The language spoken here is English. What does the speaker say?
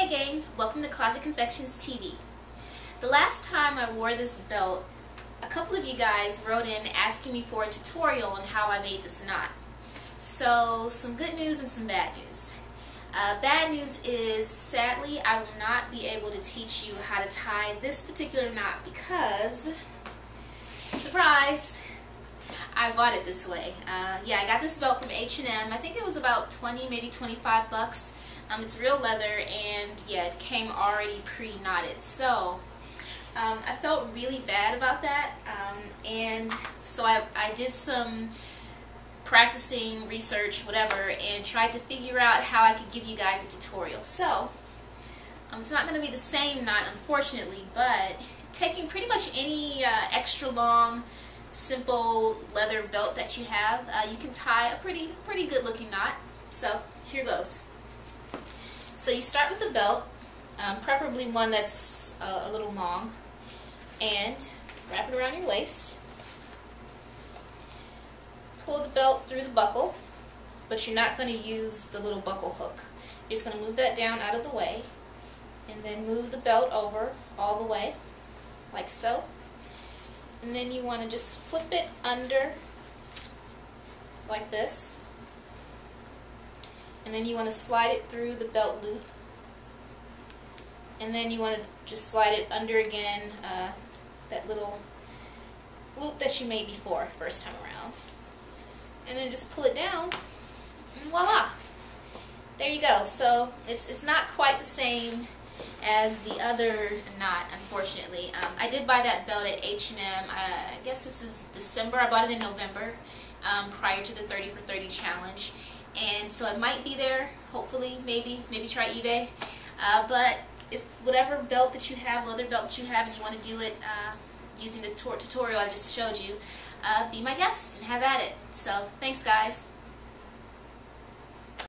Hey gang, welcome to Closet Confections TV. The last time I wore this belt, a couple of you guys wrote in asking me for a tutorial on how I made this knot. So, some good news and some bad news. Bad news is, sadly, I will not be able to teach you how to tie this particular knot because, surprise, I bought it this way. I got this belt from H&M. I think it was about 20, maybe 25 bucks. It's real leather, and yeah, it came already pre-knotted, so I felt really bad about that, and so I did some practicing, research, whatever, and tried to figure out how I could give you guys a tutorial. So it's not going to be the same knot, unfortunately, but taking pretty much any extra long, simple leather belt that you have, you can tie a pretty good looking knot. So here goes. So you start with the belt, preferably one that's a little long, and wrap it around your waist. Pull the belt through the buckle, but you're not going to use the little buckle hook. You're just going to move that down out of the way, and then move the belt over all the way, like so. And then you want to just flip it under, like this. And then you want to slide it through the belt loop, and then you want to just slide it under again, that little loop that you made before, first time around, and then just pull it down, and voila, there you go. So it's not quite the same as the other knot, unfortunately. I did buy that belt at H&M. I guess this is December. I bought it in November, prior to the 30 for 30 challenge. And so it might be there, hopefully, maybe try eBay. But if whatever belt that you have, leather belt that you have, and you want to do it using the tutorial I just showed you, be my guest and have at it. So thanks, guys.